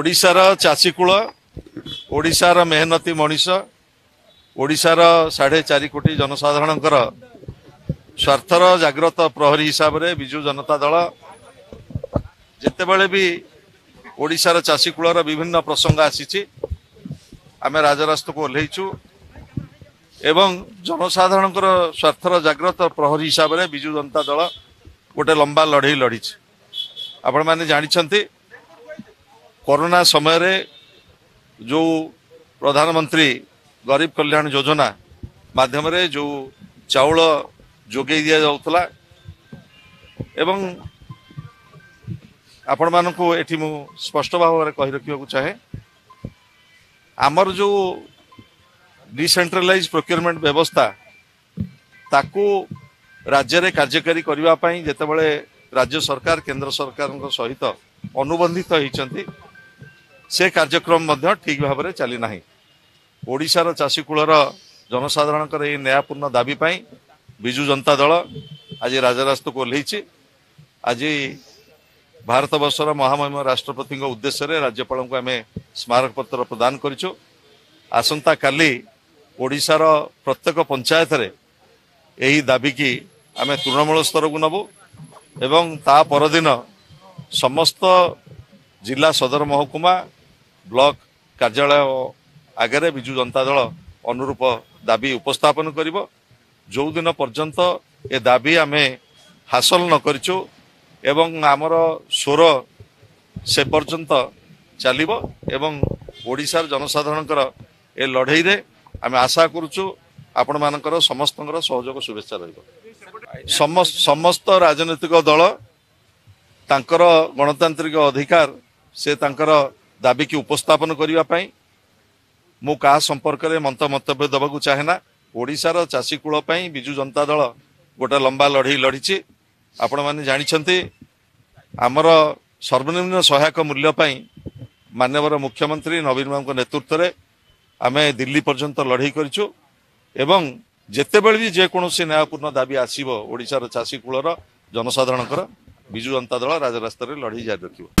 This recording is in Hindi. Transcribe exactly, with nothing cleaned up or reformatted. ओडिशार चाषीकूल ओडिशार मेहनती मनीष ओडिशार साढ़े चार कोटी जनसाधारण स्वार्थर जागृत प्रहरी हिसाब से विजु जनता दल जितेबाला भी ओडिशार चाषीकूल विभिन्न प्रसंग आसी आम राजरास्ता को ओल्लैचु एवं जनसाधारण स्वार्थर जागृत प्रहरी हिसाब से विजु जनता दल गोटे लंबा लड़े लड़ी आपण मैंने जानी कोरोना समय रे जो प्रधानमंत्री गरीब कल्याण योजना माध्यम रे जो चाउल जोगे दिया जाउतला एवं आपण मानकु एठी मु स्पष्ट भाव रे कहि रखिबाकु चाहे आमर जो डिसेंट्रलाइज प्रोक्योरमेंट व्यवस्था ताकू राज्य रे कार्यकारी करिवा पई जेते बेले राज्य सरकार केंद्र सरकारन सहित अनुबंधित होइचंती से कार्यक्रम ठीक भाव में चली ना। ओडिशार चाषीकूलर जनसाधारण ये न्यायपूर्ण दाबी पाई विजु जनता दल आज राजरास्ता को ओल्लैछि। आज भारत बर्षर महामहिम राष्ट्रपति उद्देश्य रे राज्यपाल को आम स्मारक पत्र प्रदान करिछु। आसंता काली ओडिशार प्रत्येक पंचायत रे यही दाबी की आम तृणमूल स्तर को नबो एवं ता परदिन समस्त जिला सदर महकुमा ब्लॉक कार्यालय आगे विजु जनता दल अनुरूप दाबी उपस्थापन करिबो। जो दिन पर्यंत ए दाबी आमे हासिल न करिचो एवं आमर स्वर से पर्यंत चलिबो एवं ओडिशार जनसाधारणकर ए लड़ाई रे आमे आशा करूचु आपण मानकर समस्तंकर सहयोग शुभेच्छा रहिबो। समस्त राजनीतिक दल तांकर गणतांत्रिक अधिकार से तांकर दाबी की उपस्थापन करिवा पई मु का संपर्क रे मंत मंतव्य देबाकू चाहेना। ओडिशार चाषीकूल पई विजु जनता दल गोटे लंबा लड़े लड़ी आपण माने जानिछंती। आमर सर्वनिम्न सहायक मूल्य पई माननीय मुख्यमंत्री नवीन बाबू नेतृत्व रे आमे दिल्ली पर्यंत लड़े करछु एवं जेतेबेल भी जे कोनोसी न्यायपूर्ण दाबी आसीबो ओडिशार चाषीकूलर जनसाधारणकर विजु जनता दल राजरास्ता रे लड़ाई जारी रखिबो।